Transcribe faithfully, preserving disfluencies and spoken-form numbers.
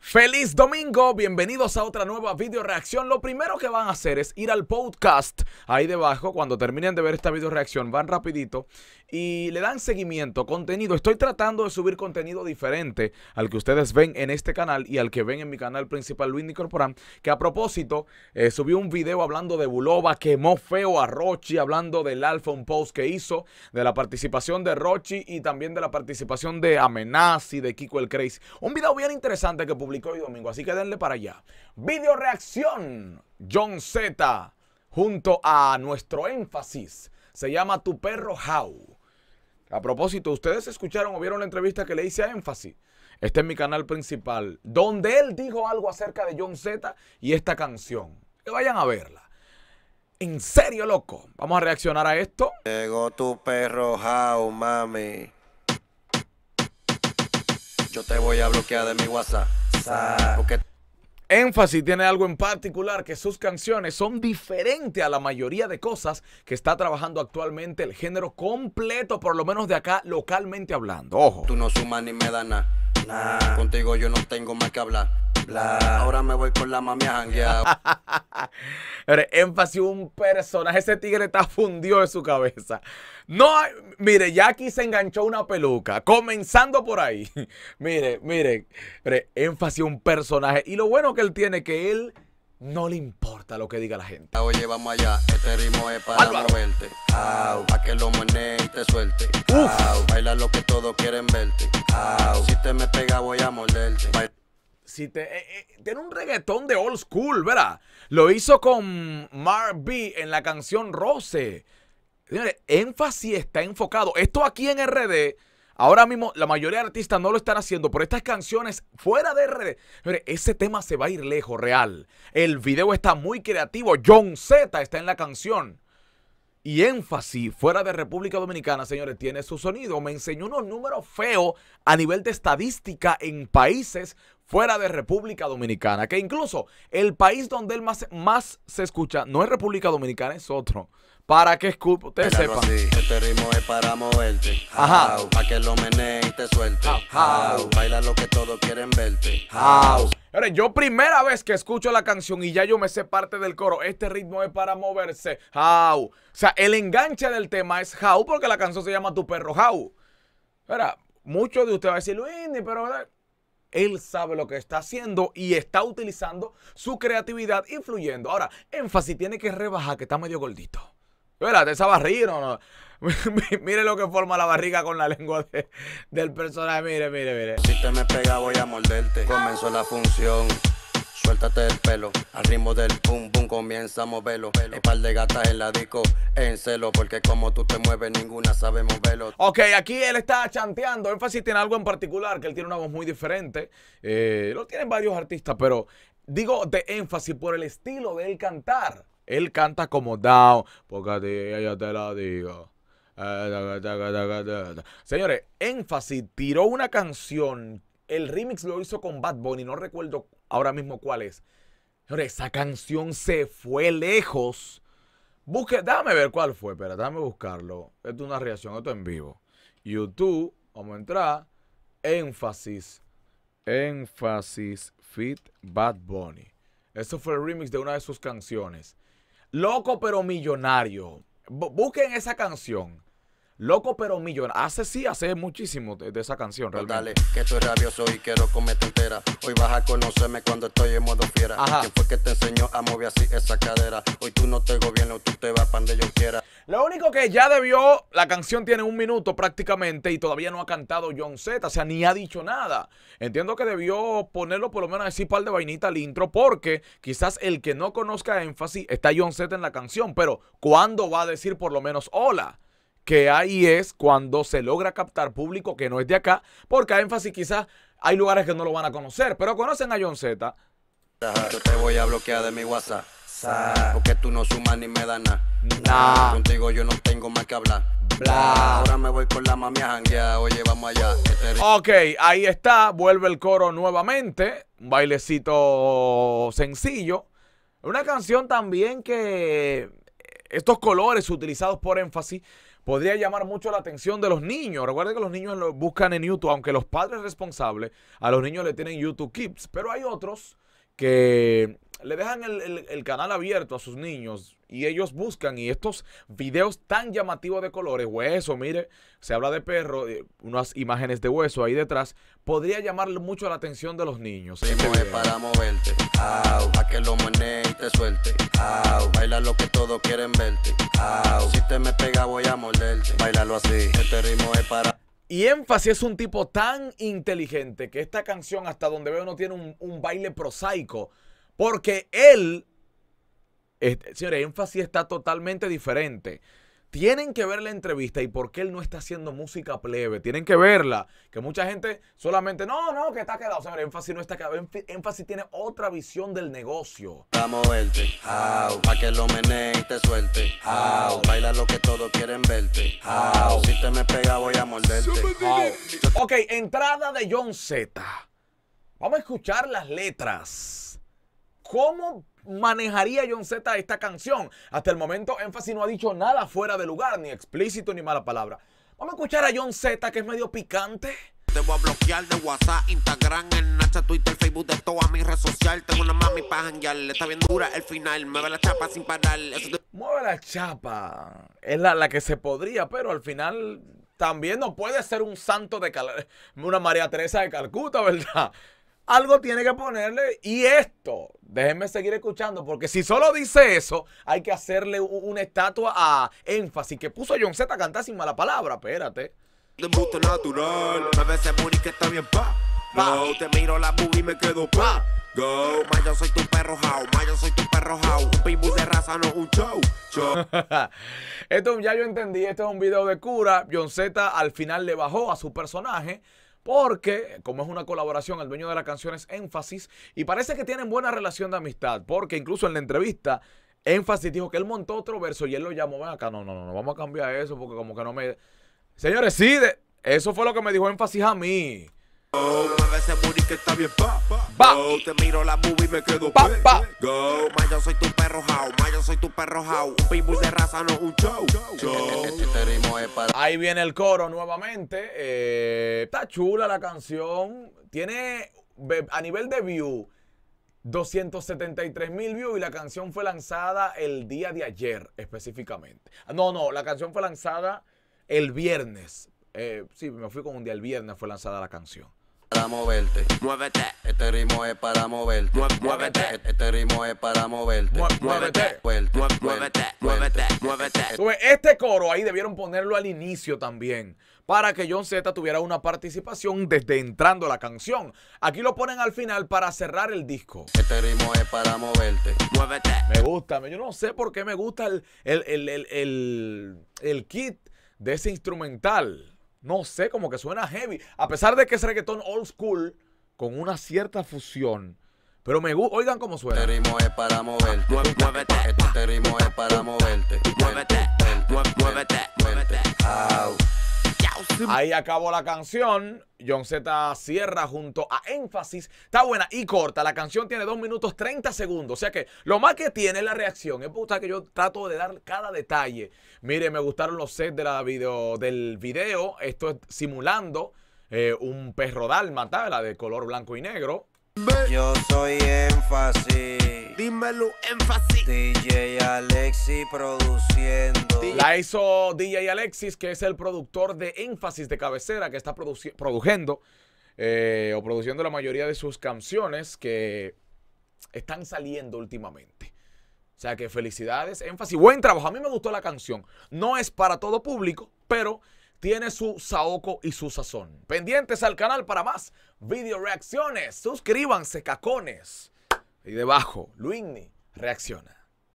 Feliz domingo, bienvenidos a otra nueva video reacción. Lo primero que van a hacer es ir al podcast ahí debajo. Cuando terminen de ver esta video reacción, van rapidito y le dan seguimiento, contenido. Estoy tratando de subir contenido diferente al que ustedes ven en este canal y al que ven en mi canal principal, Luis Nicorporán, que a propósito eh, subí un video hablando de Bulova, quemó feo a Rochi, hablando del alfa, un post que hizo, de la participación de Rochi y también de la participación de Amenazi, de Kiko el Crazy. Un video bien interesante que publicó hoy domingo, así que denle para allá. Video reacción John Z junto a nuestro énfasis, se llama Tu Perro How. A propósito, ustedes escucharon o vieron la entrevista que le hice a Énfasis, este es mi canal principal, donde él dijo algo acerca de John Z y esta canción, que vayan a verla. En serio, loco, vamos a reaccionar a esto. Llegó tu perro How, mami. Yo te voy a bloquear de mi WhatsApp. Porque Énfasis tiene algo en particular, que sus canciones son diferentes a la mayoría de cosas que está trabajando actualmente el género completo, por lo menos de acá localmente hablando. Ojo. Tú no sumas ni me das nada. Nah. Contigo yo no tengo más que hablar. Bla. Ahora me voy con la mami a janguear. Énfasis, un personaje. Ese tigre está fundido de su cabeza. No, mire, ya aquí se enganchó una peluca. Comenzando por ahí. Mire, mire. Énfasis, un personaje. Y lo bueno que él tiene es que él no le importa lo que diga la gente. Oye, vamos allá. Este ritmo es para no verte. Au, pa' que lo mané y te suelte. Au, baila lo que todos quieren verte. Au, si te me pega voy a morderte. Si te, eh, eh, tiene un reggaetón de old school, ¿verdad? Lo hizo con Mark B en la canción Rose. Señores, Énfasis está enfocado. Esto aquí en R D, ahora mismo la mayoría de artistas no lo están haciendo, pero estas canciones fuera de R D, señores, ese tema se va a ir lejos, real. El video está muy creativo. John Z está en la canción. Y Énfasis, fuera de República Dominicana, señores, tiene su sonido. Me enseñó unos números feos a nivel de estadística en países fuera de República Dominicana, que incluso el país donde él más, más se escucha no es República Dominicana, es otro. Para que ustedes sepan. Así, este ritmo es para moverte. Ajá. How, para que lo menee y te suelte. How, how, baila lo que todos quieren verte. How. Ahora, yo primera vez que escucho la canción y ya yo me sé parte del coro. Este ritmo es para moverse. How. O sea, el enganche del tema es how, porque la canción se llama Tu Perro How. Ahora, muchos de ustedes van a decir, Luis, pero ¿verdad? Él sabe lo que está haciendo y está utilizando su creatividad influyendo. Ahora, Énfasis tiene que rebajar, que está medio gordito. Espérate, esa barriga, no, no. Mire lo que forma la barriga con la lengua de, del personaje. Mire, mire, mire. Si te me pega voy a morderte. Comenzó la función. Suéltate el pelo, al ritmo del pum pum comienza a moverlo. Un par de gatas en la disco, en celo, porque como tú te mueves ninguna sabe moverlo. Ok, aquí él está chanteando. Énfasis tiene algo en particular, que él tiene una voz muy diferente. Eh, lo tienen varios artistas, pero digo de Énfasis por el estilo de él cantar. Él canta como down, porque a ti yo te lo digo. Señores, Énfasis tiró una canción. El remix lo hizo con Bad Bunny, no recuerdo ahora mismo cuál es. Pero esa canción se fue lejos. Busque, déjame ver cuál fue, pero déjame buscarlo. Esto es una reacción, esto en vivo. YouTube, vamos a entrar. Énfasis, Énfasis feat Bad Bunny. Eso fue el remix de una de sus canciones. Loco pero millonario. B- busquen esa canción. Loco pero millonario. Hace sí, hace muchísimo de, de esa canción realmente. Dale, que estoy rabioso y quiero comerte entera. Hoy vas a conocerme cuando estoy en modo fiera. Ajá. ¿Quién fue que te enseñó a mover así esa cadera? Hoy tú no te gobiernas, tú te vas para donde yo quiera. Lo único que ya debió, la canción tiene un minuto prácticamente y todavía no ha cantado John Z, o sea, ni ha dicho nada. Entiendo que debió ponerlo por lo menos así par de vainita al intro, porque quizás el que no conozca Énfasis, está John Z en la canción, pero ¿cuándo va a decir por lo menos hola? Que ahí es cuando se logra captar público que no es de acá, porque a Énfasis quizás hay lugares que no lo van a conocer, pero conocen a John Z. Yo te voy a bloquear de mi WhatsApp, porque tú no sumas ni me das nada. Nah. Contigo yo no tengo más que hablar. Bla. Ahora me voy con la mami a janguear, oye, vamos allá. Ok, ahí está, vuelve el coro nuevamente, un bailecito sencillo. Una canción también que estos colores utilizados por Énfasis, podría llamar mucho la atención de los niños. Recuerden que los niños lo buscan en YouTube, aunque los padres responsables a los niños le tienen YouTube Kids, pero hay otros que le dejan el, el, el canal abierto a sus niños y ellos buscan, y estos videos tan llamativos de colores, hueso, mire, se habla de perro, unas imágenes de hueso ahí detrás, podría llamar mucho la atención de los niños. Este sí, para moverte, au, a que lo mané y te suelte, au, baila lo que todos quieren verte, au, si te me pega voy a morderte, bailalo así, este ritmo es para... Y Énfasis es un tipo tan inteligente que esta canción, hasta donde veo, no tiene un, un baile prosaico, porque él, este, señores, Énfasis está totalmente diferente. Tienen que ver la entrevista y por qué él no está haciendo música plebe. Tienen que verla. Que mucha gente solamente, no, no, que está quedado. Señores, Énfasis no está quedado. Énfasis tiene otra visión del negocio. Para moverte, au, pa' que lo menee y te suelte, au, baila lo que todos quieren verte, au, si te me pega voy a morderte. Au. Ok, entrada de John Z. Vamos a escuchar las letras. ¿Cómo manejaría John Z esta canción? Hasta el momento Énfasis no ha dicho nada fuera de lugar, ni explícito ni mala palabra. Vamos a escuchar a John Z, que es medio picante. Te voy a bloquear de WhatsApp, Instagram, Snapchat, Twitter, Facebook, de todas mis redes sociales. Tengo una mami para janguearle, está bien dura el final. Mueve la chapa sin parar. Te... Mueve la chapa. Es la, la que se podría, pero al final también no puede ser un santo de Cal... una María Teresa de Calcuta, ¿verdad? Algo tiene que ponerle, y esto, déjenme seguir escuchando, porque si solo dice eso, hay que hacerle una estatua a Énfasis, que puso a John Z a cantar sin mala palabra, espérate. De gusto natural, me ves bonita que está bien pa, no, te miro la boob y me quedo pa, go, ma yo soy tu perro how, ma yo soy tu perro how, un pitbull de raza no un show, show. Esto ya yo entendí, este es un video de cura. John Z al final le bajó a su personaje, porque, como es una colaboración, el dueño de la canción es Énfasis, y parece que tienen buena relación de amistad, porque incluso en la entrevista, Énfasis dijo que él montó otro verso y él lo llamó, ven acá, no, no, no, vamos a cambiar eso, porque como que no me... Señores, sí, de... eso fue lo que me dijo Énfasis a mí. Go, mueve ese booty que está bien pa, pa. Go, te miro la boobie y me quedo pa, pa. Go, ma yo soy tu perro how, ma yo soy tu perro how, un pitbull de raza no un show, show. Este ritmo es para... Ahí viene el coro nuevamente. eh, Está chula la canción. Tiene a nivel de view doscientos setenta y tres mil views, y la canción fue lanzada el día de ayer específicamente. No, no, la canción fue lanzada el viernes. eh, Sí, me fui con un día, el viernes fue lanzada la canción. Para moverte, muévete, este ritmo es para moverte, muévete, este ritmo es para moverte, muévete, muévete, muévete, muévete. Este coro ahí debieron ponerlo al inicio también, para que John Z tuviera una participación desde entrando la canción. Aquí lo ponen al final para cerrar el disco. Este ritmo es para moverte, muévete. Me gusta, yo no sé por qué me gusta el, el, el, el, el, el kit de ese instrumental. No sé, como que suena heavy. A pesar de que es reggaetón old school, con una cierta fusión. Pero me gusta, oigan cómo suena. Este ritmo es para moverte, muévete. Este ritmo es para moverte, muévete, muévete, muévete. Ahí acabó la canción. John Z cierra junto a Énfasis. Está buena y corta. La canción tiene dos minutos treinta segundos. O sea que lo más que tiene es la reacción. Es puta que yo trato de dar cada detalle. Mire, me gustaron los sets de la video, del video. Esto es simulando eh, un perro dálmata, la de color blanco y negro. Yo soy Énfasis. Dímelo, Énfasis. D J Alexis produciendo. La hizo D J Alexis, que es el productor de Énfasis de cabecera, que está produci produciendo eh, o produciendo la mayoría de sus canciones que están saliendo últimamente. O sea que felicidades, Énfasis. Buen trabajo. A mí me gustó la canción. No es para todo público, pero tiene su saoco y su sazón. Pendientes al canal para más video reacciones. Suscríbanse, cacones. Y debajo, Luigny reacciona.